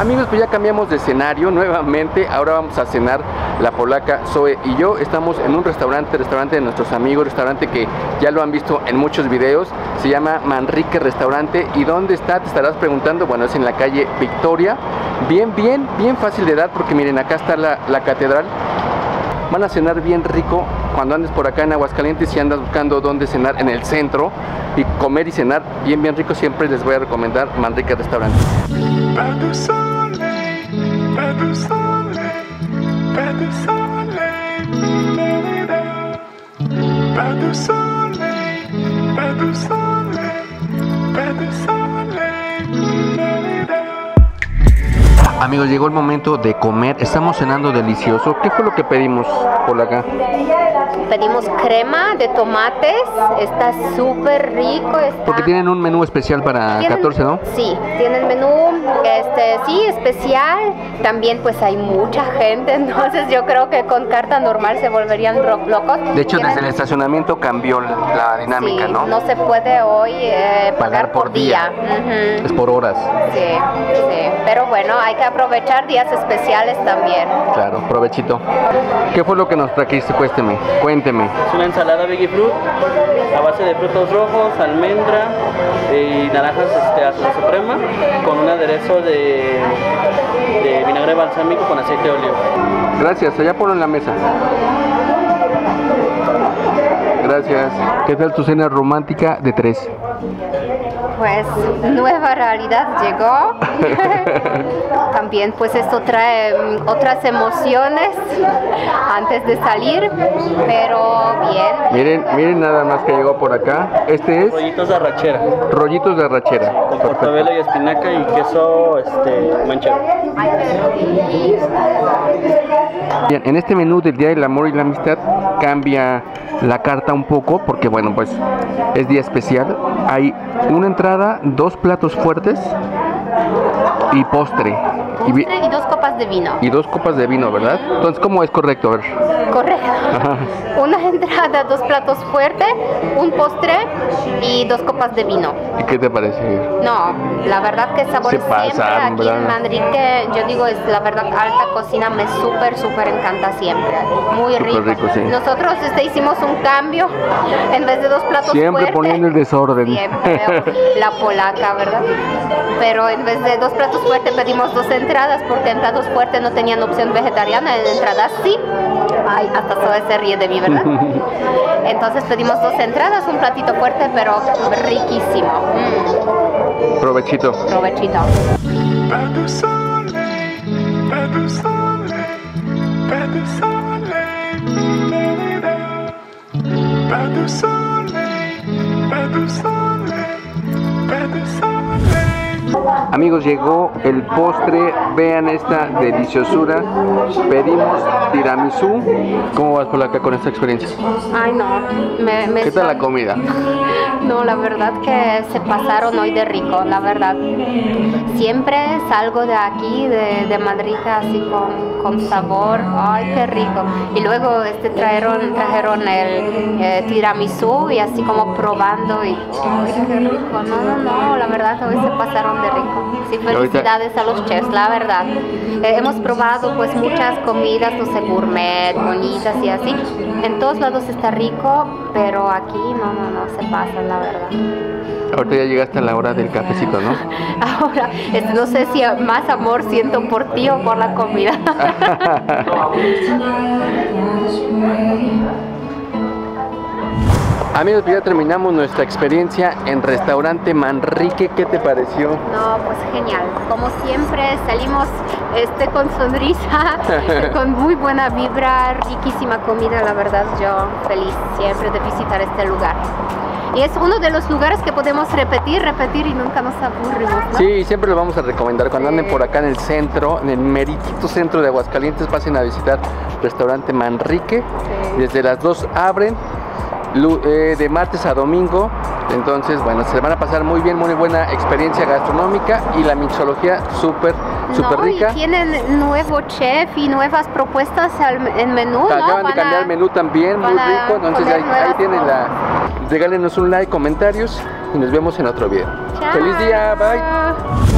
Amigos, pues ya cambiamos de escenario nuevamente. Ahora vamos a cenar la polaca Zoe y yo. Estamos en un restaurante de nuestros amigos, restaurante que ya lo han visto en muchos videos. Se llama Manrique Restaurante. ¿Y dónde está? Te estarás preguntando. Bueno, es en la calle Victoria. Bien fácil de dar, porque miren, acá está la catedral. Van a cenar bien rico cuando andes por acá en Aguascalientes y andas buscando dónde cenar en el centro y comer y cenar bien rico. Siempre les voy a recomendar Manrique Restaurante. Amigos, llegó el momento de comer. Estamos cenando delicioso. ¿Qué fue lo que pedimos por acá? Pedimos crema de tomates. Está súper rico. Porque tienen un menú especial para 14, ¿no? Sí, tienen menú especial. También pues hay mucha gente, entonces yo creo que con carta normal se volverían locos. De hecho, desde el estacionamiento cambió la dinámica, sí, ¿no? No se puede hoy pagar por día. Es por horas. Sí. Pero bueno, hay que aprovechar días especiales también. Claro, provechito. ¿Qué fue lo que nos trajiste? Cuénteme. Es una ensalada Veggie Fruit a base de frutos rojos, almendra y naranjas Azul Suprema, con un aderezo de vinagre balsámico con aceite de oliva. Gracias, allá ponlo en la mesa. Gracias. ¿Qué tal tu cena romántica de 3? Pues nueva realidad llegó. También pues esto trae otras emociones antes de salir, pero bien. Miren nada más que llegó por acá. Este es rollitos de arrachera. Rollitos de arrachera. Con portabelo y espinaca y queso manchego. Bien, en este menú del Día del Amor y la Amistad cambia la carta un poco, porque bueno, pues es día especial. Hay una entrada, 2 platos fuertes y postre. Y 2 copas de vino. Y 2 copas de vino, ¿verdad? Entonces, ¿cómo es correcto? A ver. Correcto. Ajá. Una entrada, 2 platos fuertes, un postre y 2 copas de vino. ¿Y qué te parece? No, la verdad que el sabor siempre aquí, ¿verdad? En Manrique, yo digo, es la verdad, alta cocina me súper encanta siempre. Muy rico. Sí. Nosotros hicimos un cambio, en vez de 2 platos siempre fuertes. Siempre poniendo el desorden. Siempre, la polaca, ¿verdad? Pero en vez de 2 platos fuertes pedimos 2 entradas, porque entradas fuertes no tenían opción vegetariana, en entradas sí. Ay, hasta todo se ríe de mí, ¿verdad? Entonces pedimos 2 entradas, un platito fuerte, pero riquísimo. Provechito. Provechito. Amigos, llegó el postre, vean esta deliciosura. Pedimos tiramisú. ¿Cómo vas por acá con esta experiencia? Ay, no. ¿Qué tal la comida? No, la verdad que se pasaron hoy de rico, la verdad. Siempre salgo de aquí, de Manrique, así con sabor. Ay, qué rico. Y luego trajeron el tiramisú y así como probando. Y ay, qué rico. No, la verdad hoy se pasaron de rico. Sí, felicidades a los chefs, la verdad. Hemos probado pues muchas comidas, no sé, gourmet, bonitas y así. En todos lados está rico, pero aquí no se pasa, la verdad. Ahorita ya llegaste a la hora del cafecito, ¿no? Ahora, no sé si más amor siento por ti o por la comida. Amigos, ya terminamos nuestra experiencia en restaurante Manrique. ¿Qué te pareció? No, pues genial. Como siempre salimos con sonrisa, con muy buena vibra, riquísima comida. La verdad, yo feliz siempre de visitar este lugar. Y es uno de los lugares que podemos repetir y nunca nos aburrimos, ¿no? Sí, siempre lo vamos a recomendar. Cuando anden por acá en el centro, en el meritito centro de Aguascalientes, pasen a visitar restaurante Manrique. Sí. Desde las 2 abren. De martes a domingo. Entonces, bueno, se van a pasar muy bien, muy buena experiencia gastronómica y la mixología súper rica. Y tienen nuevo chef y nuevas propuestas en menú, acaban de cambiar el menú también, muy rico. Entonces ahí tienen regálenos un like, comentarios y nos vemos en otro video. Chao. Feliz día, bye.